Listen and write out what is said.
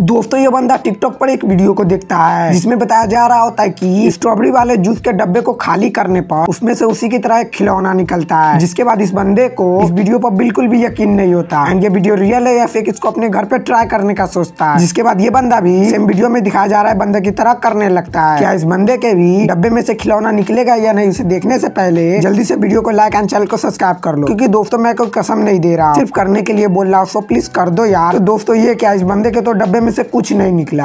दोस्तों ये बंदा टिकटॉक पर एक वीडियो को देखता है जिसमें बताया जा रहा होता है कि स्ट्रॉबेरी वाले जूस के डब्बे को खाली करने पर उसमें से उसी की तरह एक खिलौना निकलता है, जिसके बाद इस बंदे को इस वीडियो पर बिल्कुल भी यकीन नहीं होता एंड ये वीडियो रियल है या फेक, इसको अपने घर पे ट्राई करने का सोचता है। जिसके बाद ये बंदा भी सेम वीडियो में दिखाया जा रहा है बंदे की तरह करने लगता है। क्या इस बंदे के भी डब्बे में से खिलौना निकलेगा या नहीं, इसे देखने से पहले जल्दी से वीडियो को लाइक एंड चैनल को सब्सक्राइब कर लो, क्योंकि दोस्तों मैं कोई कसम नहीं दे रहा, सिर्फ करने के लिए बोल रहा हूँ, सो प्लीज कर दो यार। दोस्तों ये क्या इस बंदे के तो डब्बे में से कुछ नहीं निकला।